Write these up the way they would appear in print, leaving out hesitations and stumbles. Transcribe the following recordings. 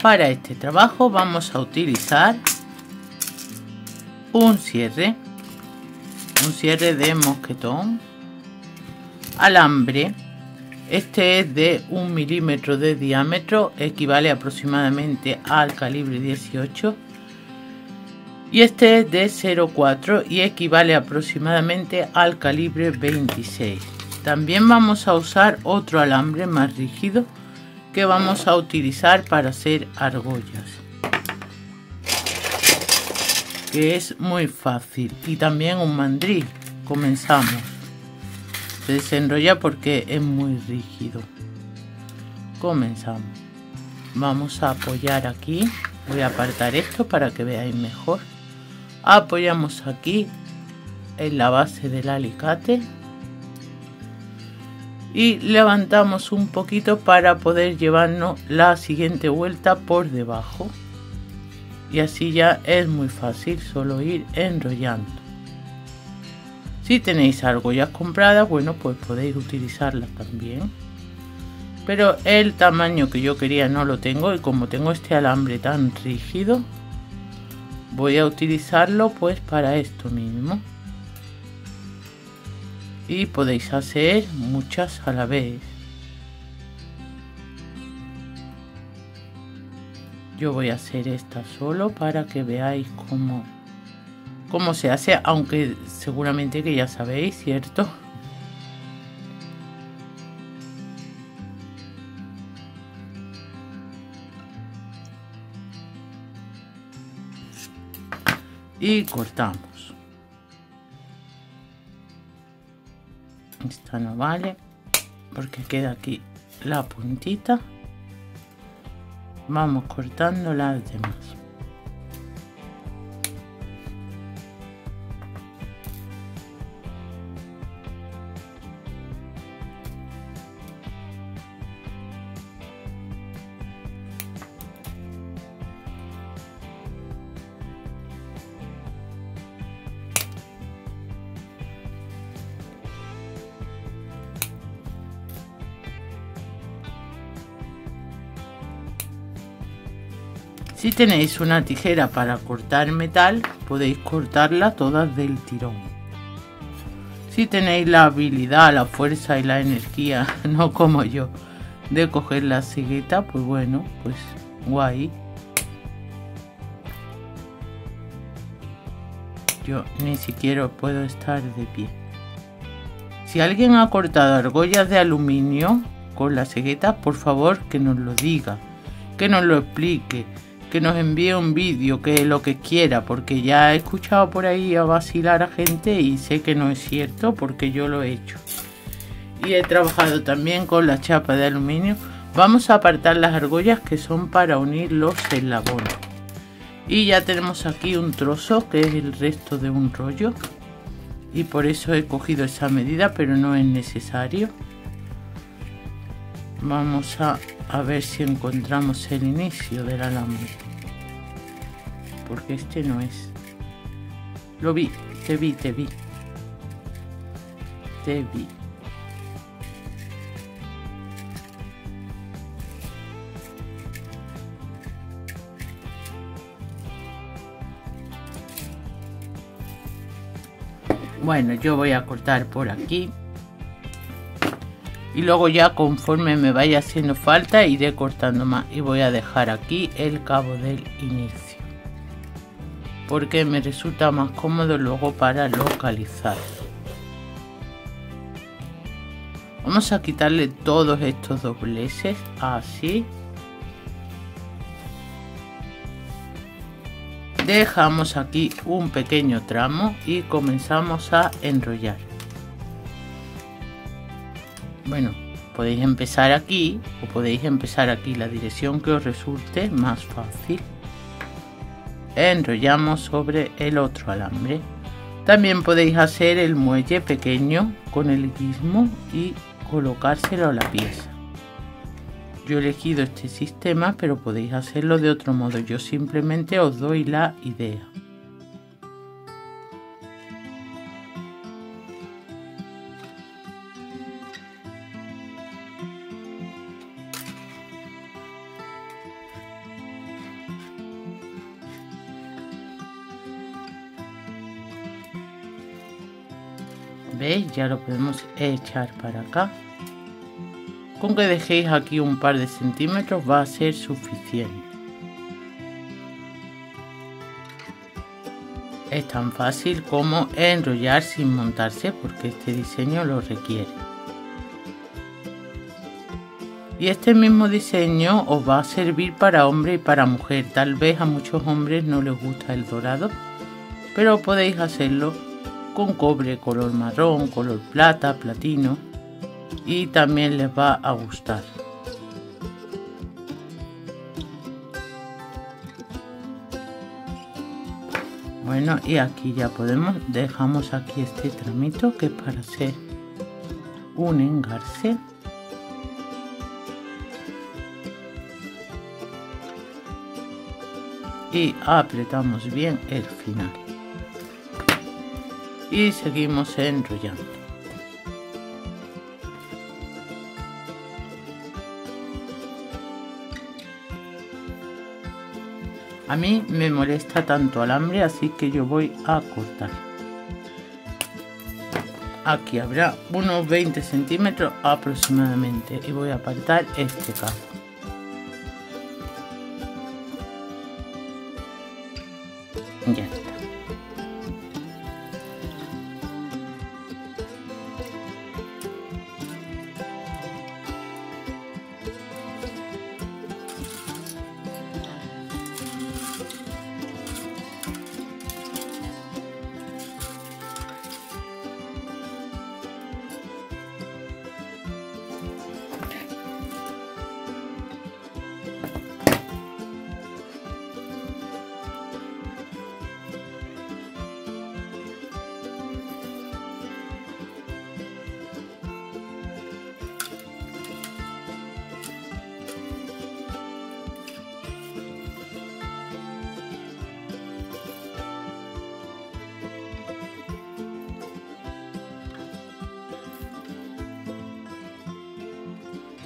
Para este trabajo vamos a utilizar un cierre de mosquetón, alambre. Este es de 1 milímetro de diámetro, equivale aproximadamente al calibre 18. Y este es de 0,4 y equivale aproximadamente al calibre 26. También vamos a usar otro alambre más rígido que vamos a utilizar para hacer argollas, que es muy fácil, y también un mandril. Comenzamos. Se desenrolla porque es muy rígido. Comenzamos. Vamos a apoyar aquí. Voy a apartar esto para que veáis mejor. Apoyamos aquí en la base del alicate y levantamos un poquito para poder llevarnos la siguiente vuelta por debajo, y así ya es muy fácil, solo ir enrollando. Si tenéis argollas compradas, bueno, pues podéis utilizarlas también, pero el tamaño que yo quería no lo tengo, y como tengo este alambre tan rígido voy a utilizarlo pues para esto mismo. Y podéis hacer muchas a la vez. Yo voy a hacer esta solo para que veáis cómo se hace, aunque seguramente que ya sabéis, ¿cierto? Y cortamos. Esta no vale porque queda aquí la puntita. Vamos cortando las demás. Si tenéis una tijera para cortar metal, podéis cortarla todas del tirón. Si tenéis la habilidad, la fuerza y la energía, no como yo, de coger la cegueta, pues bueno, pues guay. Yo ni siquiera puedo estar de pie. Si alguien ha cortado argollas de aluminio con la cegueta, por favor que nos lo diga, que nos lo explique, que nos envíe un vídeo, que lo que quiera, porque ya he escuchado por ahí a vacilar a gente y sé que no es cierto porque yo lo he hecho. Y he trabajado también con la chapa de aluminio. Vamos a apartar las argollas que son para unir los eslabones. Y ya tenemos aquí un trozo que es el resto de un rollo, y por eso he cogido esa medida, pero no es necesario. Vamos a ver si encontramos el inicio del alambre, porque este no es. Lo vi, te vi. Bueno, yo voy a cortar por aquí. Y luego ya conforme me vaya haciendo falta iré cortando más, y voy a dejar aquí el cabo del inicio porque me resulta más cómodo luego para localizar. Vamos a quitarle todos estos dobleces, así. Dejamos aquí un pequeño tramo y comenzamos a enrollar. Bueno, podéis empezar aquí o podéis empezar aquí, la dirección que os resulte más fácil. Enrollamos sobre el otro alambre. También podéis hacer el muelle pequeño con el guismo y colocárselo a la pieza. Yo he elegido este sistema, pero podéis hacerlo de otro modo. Yo simplemente os doy la idea. ¿Veis? Ya lo podemos echar para acá. Con que dejéis aquí un par de centímetros va a ser suficiente. Es tan fácil como enrollar sin montarse porque este diseño lo requiere. Y este mismo diseño os va a servir para hombre y para mujer. Tal vez a muchos hombres no les gusta el dorado, pero podéis hacerlo con cobre, color marrón, color plata, platino, y también les va a gustar. Bueno, y aquí ya podemos, dejamos aquí este tramito que es para hacer un engarce. Y apretamos bien el final. Y seguimos enrollando. A mí me molesta tanto alambre, así que yo voy a cortar. Aquí habrá unos 20 centímetros aproximadamente y voy a apartar este cabo. Ya está.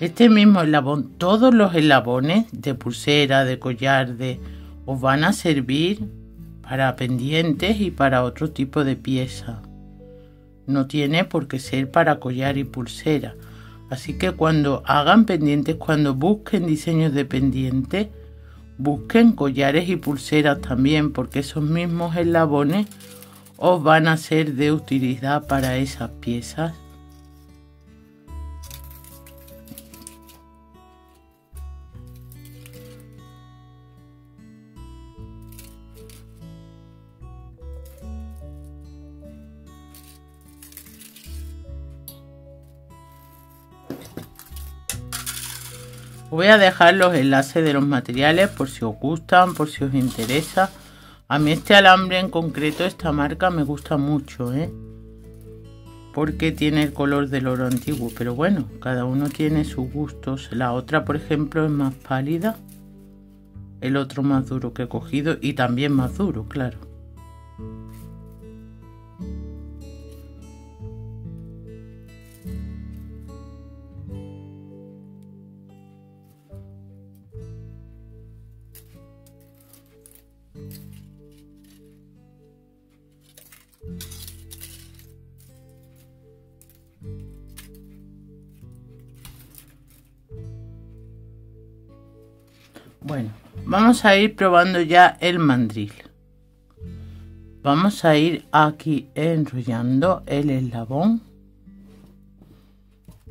Este mismo eslabón, todos los eslabones de pulsera, de collar, os van a servir para pendientes y para otro tipo de pieza. No tiene por qué ser para collar y pulsera. Así que cuando hagan pendientes, cuando busquen diseños de pendientes, busquen collares y pulseras también, porque esos mismos eslabones os van a ser de utilidad para esas piezas. Os voy a dejar los enlaces de los materiales por si os gustan, por si os interesa. A mí este alambre en concreto, esta marca me gusta mucho, porque tiene el color del oro antiguo. Pero bueno, cada uno tiene sus gustos. La otra, por ejemplo, es más pálida. El otro más duro que he cogido y también más duro, claro. Bueno, vamos a ir probando ya el mandril. Vamos a ir aquí enrollando el eslabón.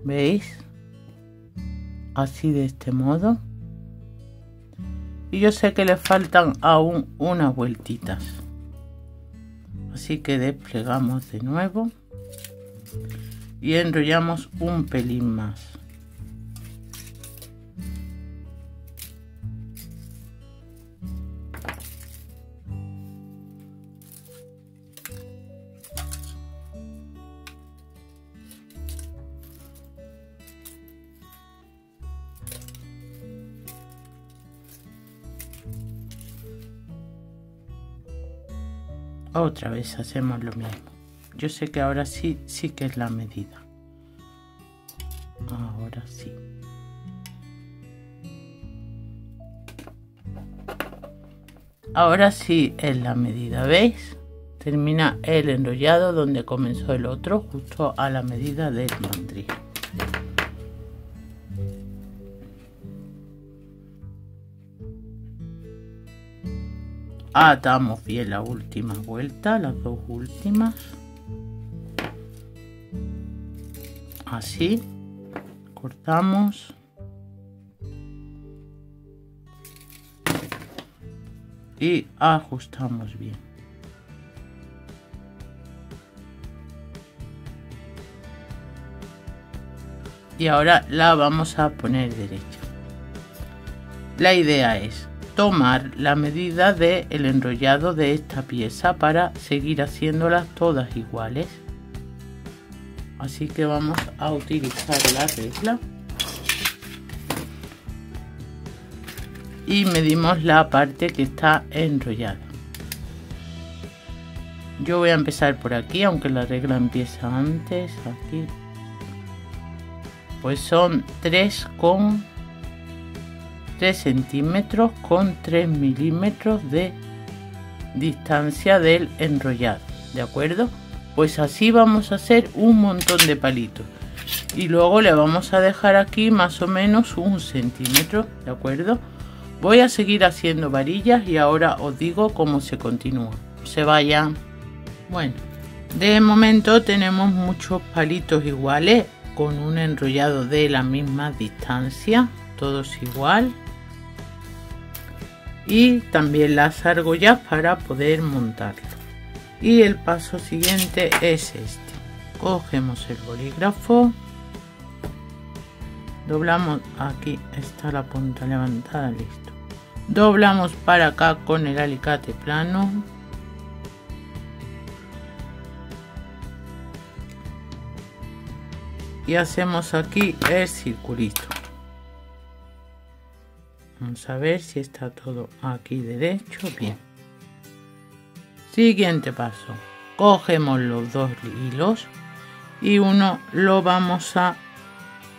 ¿Veis? Así, de este modo. Y yo sé que le faltan aún unas vueltitas. Así que desplegamos de nuevo. Y enrollamos un pelín más. Otra vez hacemos lo mismo. Yo sé que ahora sí que es la medida. Ahora sí. Ahora sí es la medida, ¿veis? Termina el enrollado donde comenzó el otro, justo a la medida del mandril. Atamos bien la última vuelta, las dos últimas, así, cortamos. Y ajustamos bien. Y ahora la vamos a poner derecha. La idea es tomar la medida del enrollado de esta pieza para seguir haciéndolas todas iguales. Así que vamos a utilizar la regla. Y medimos la parte que está enrollada. Yo voy a empezar por aquí, aunque la regla empieza antes, aquí. Pues son 3 centímetros con 3 milímetros de distancia del enrollado, ¿de acuerdo? Pues así vamos a hacer un montón de palitos. Y luego le vamos a dejar aquí más o menos un centímetro, ¿de acuerdo? Voy a seguir haciendo varillas y ahora os digo cómo se continúa. Se vaya. Bueno, de momento tenemos muchos palitos iguales con un enrollado de la misma distancia, todos igual. Y también las argollas para poder montarlo. Y el paso siguiente es este. Cogemos el bolígrafo. Doblamos, aquí está la punta levantada, listo. Doblamos para acá con el alicate plano. Y hacemos aquí el circulito. Vamos a ver si está todo aquí derecho, bien. Siguiente paso. Cogemos los dos hilos y uno lo vamos a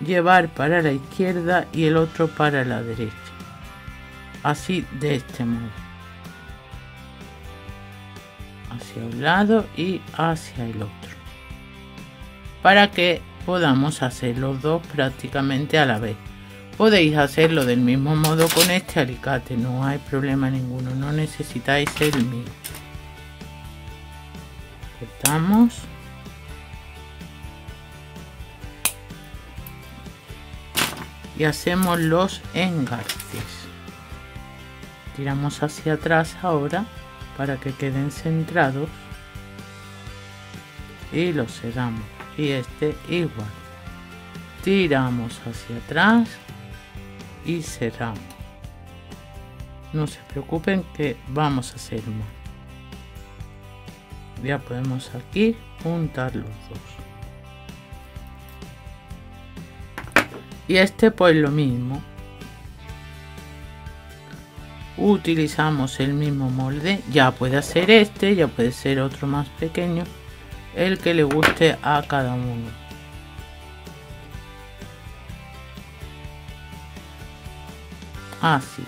llevar para la izquierda y el otro para la derecha, así, de este modo, hacia un lado y hacia el otro, para que podamos hacer los dos prácticamente a la vez. Podéis hacerlo del mismo modo con este alicate, no hay problema ninguno, no necesitáis el mío. Cortamos. Y hacemos los engarces. Tiramos hacia atrás ahora para que queden centrados y los cerramos, y este igual, tiramos hacia atrás y cerramos. No se preocupen que vamos a hacer más. Ya podemos aquí juntar los dos. Y este pues lo mismo, utilizamos el mismo molde, ya puede ser este, ya puede ser otro más pequeño, el que le guste a cada uno. Así,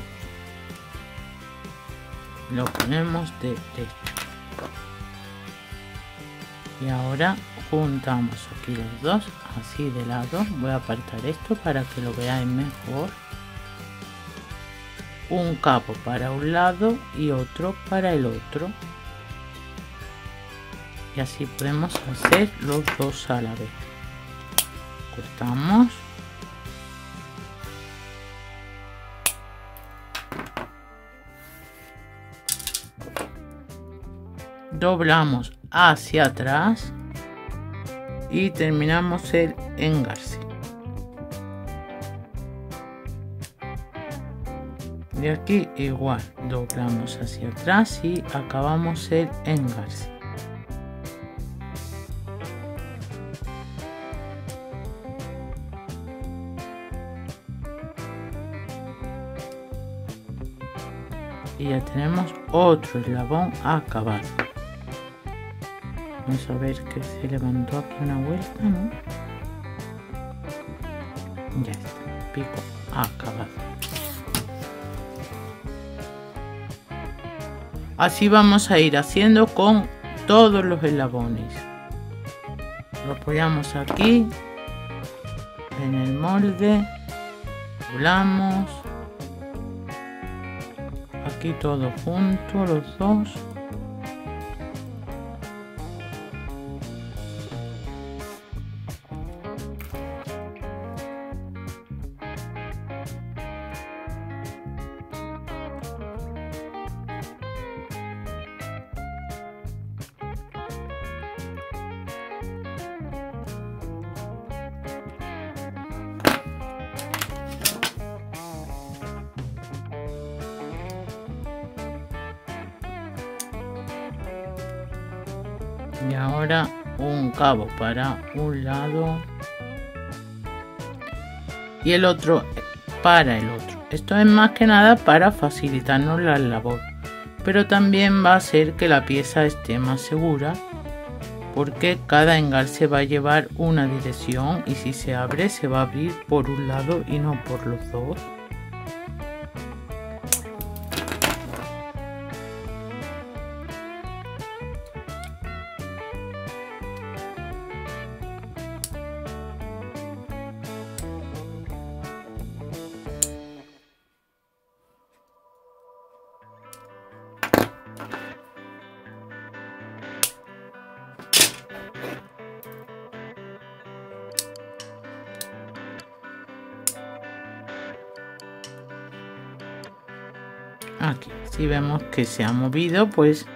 lo ponemos derecho y ahora juntamos aquí los dos, así de lado. Voy a apartar esto para que lo veáis mejor. Un capo para un lado y otro para el otro. Y así podemos hacer los dos a la vez. Cortamos. Doblamos hacia atrás. Y terminamos el engarce. De aquí igual, doblamos hacia atrás y acabamos el engarce. Y ya tenemos otro eslabón acabado. Vamos a ver que se levantó aquí una vuelta, ¿no? Ya está, pico acabado. Así vamos a ir haciendo con todos los eslabones. Lo apoyamos aquí en el molde, doblamos aquí todo junto, los dos. Y ahora un cabo para un lado y el otro para el otro. Esto es más que nada para facilitarnos la labor, pero también va a hacer que la pieza esté más segura, porque cada engarce va a llevar una dirección y si se abre se va a abrir por un lado y no por los dos. Aquí, si vemos que se ha movido, pues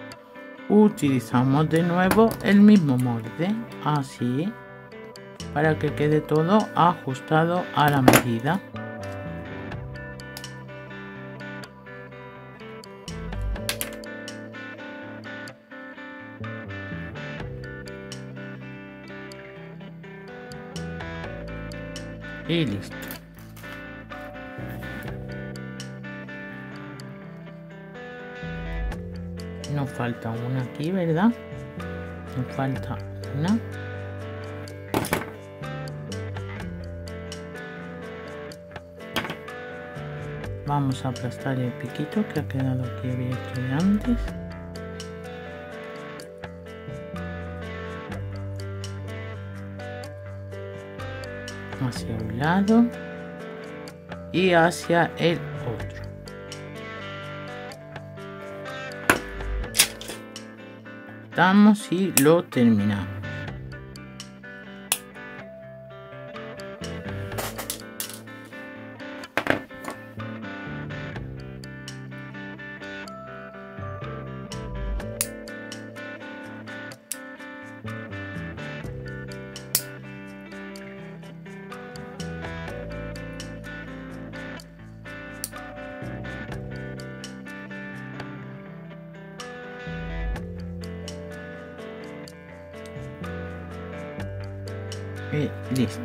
utilizamos de nuevo el mismo molde, así, para que quede todo ajustado a la medida. Y listo. Nos falta una aquí, ¿verdad? Nos falta una. Vamos a aplastar el piquito que ha quedado aquí abierto de antes. Hacia un lado y hacia el otro. Y lo terminamos. Y listo,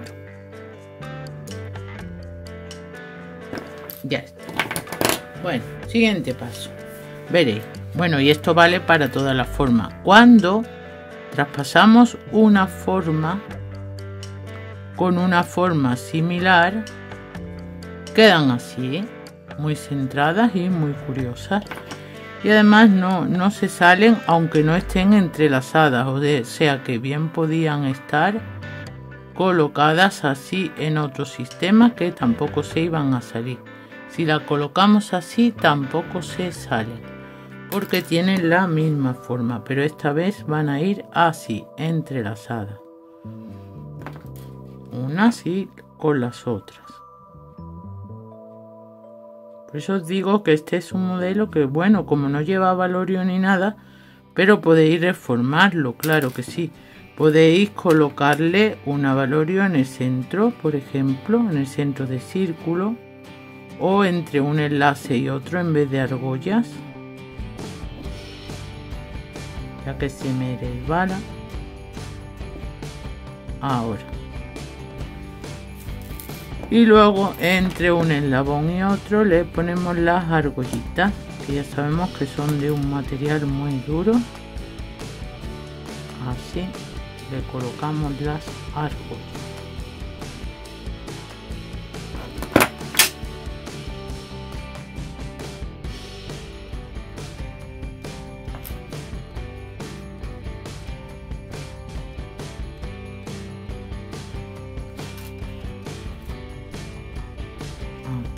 ya está. Bueno, siguiente paso, veréis. Bueno, y esto vale para todas las formas. Cuando traspasamos una forma con una forma similar, quedan así, muy centradas y muy curiosas, y además no se salen aunque no estén entrelazadas, o sea que bien podían estar colocadas así en otro sistema, que tampoco se iban a salir. Si la colocamos así tampoco se salen, porque tienen la misma forma, pero esta vez van a ir así, entrelazadas, unas así con las otras. Por eso os digo que este es un modelo que, bueno, como no lleva valorio ni nada, pero podéis reformarlo, claro que sí. Podéis colocarle un abalorio en el centro, por ejemplo, en el centro de círculo, o entre un enlace y otro en vez de argollas, ya que se me resbala. Ahora. Y luego entre un eslabón y otro le ponemos las argollitas, que ya sabemos que son de un material muy duro. Así. Le colocamos las argollas.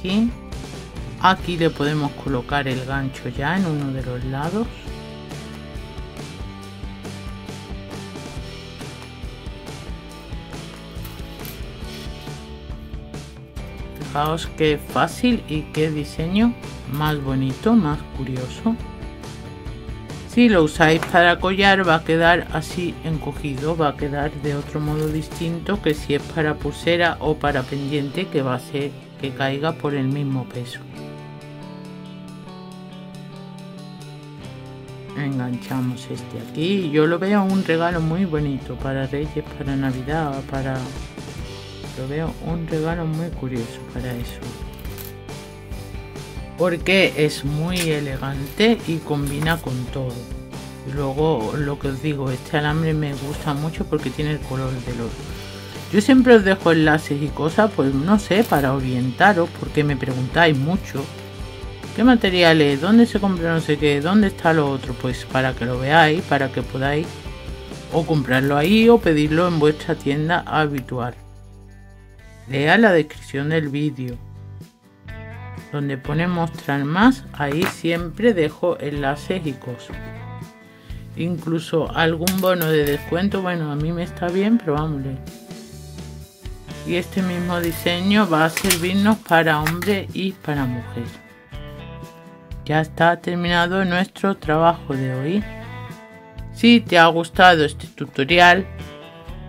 aquí. Aquí le podemos colocar el gancho ya en uno de los lados. Fijaos qué fácil y qué diseño más bonito, más curioso. Si lo usáis para collar va a quedar así encogido, va a quedar de otro modo distinto que si es para pulsera o para pendiente, que va a hacer que caiga por el mismo peso. Enganchamos este aquí. Yo lo veo un regalo muy bonito para Reyes, para Navidad, para... Lo veo un regalo muy curioso para eso, porque es muy elegante y combina con todo. Y luego, lo que os digo, este alambre me gusta mucho porque tiene el color del oro. Yo siempre os dejo enlaces y cosas, pues no sé, para orientaros, porque me preguntáis mucho qué materiales, dónde se compra no sé qué, dónde está lo otro, pues para que lo veáis, para que podáis o comprarlo ahí o pedirlo en vuestra tienda habitual. Lea la descripción del vídeo, donde pone mostrar más, ahí siempre dejo enlaces y cosas. Incluso algún bono de descuento, bueno, a mí me está bien, pero vámonos. Y este mismo diseño va a servirnos para hombre y para mujer. Ya está terminado nuestro trabajo de hoy. Si te ha gustado este tutorial,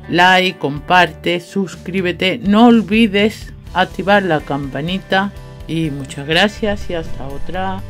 like, comparte, suscríbete, no olvides activar la campanita y muchas gracias y hasta otra.